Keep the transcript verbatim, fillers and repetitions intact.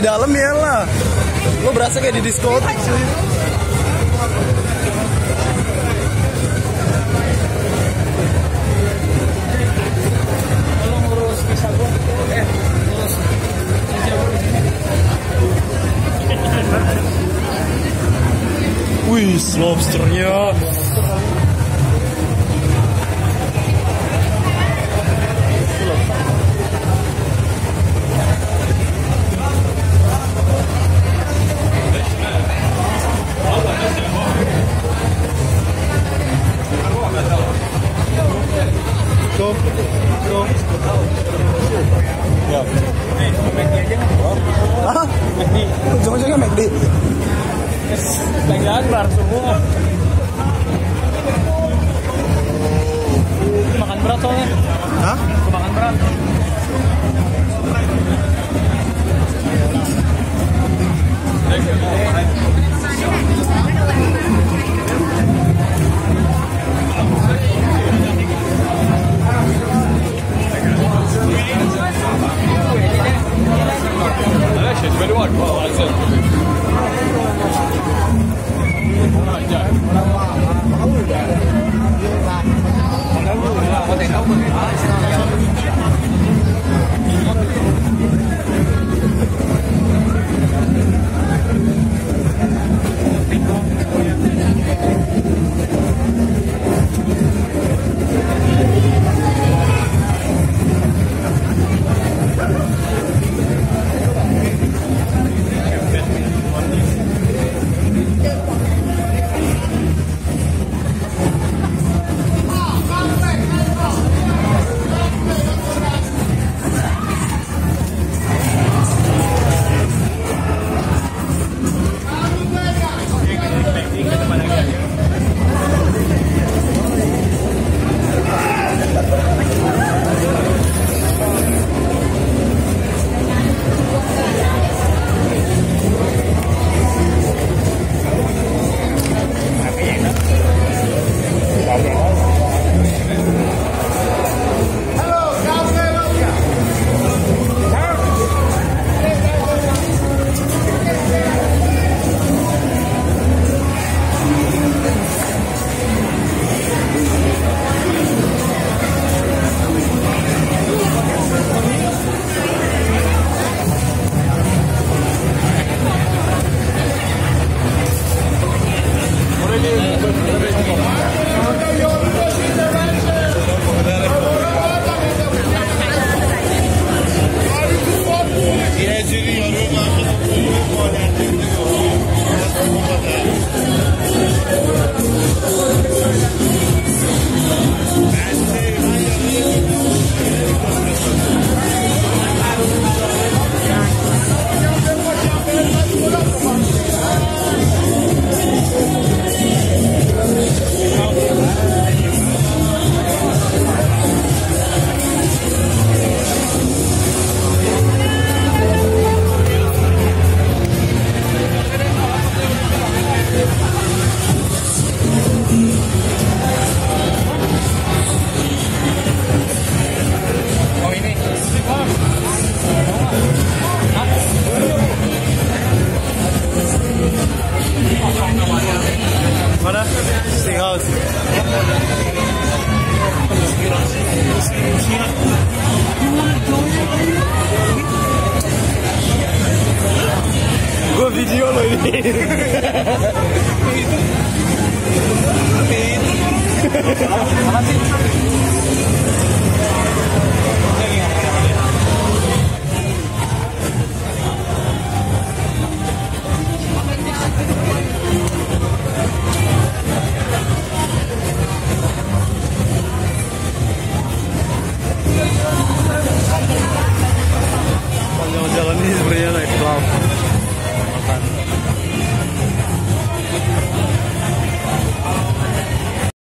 di dalam ya lah. Lo berasa kayak di diskotik sih. Lo ngurus kisah gue. Eh, ngurus aja gue disini. Wih, lobsternya. Terima kasih.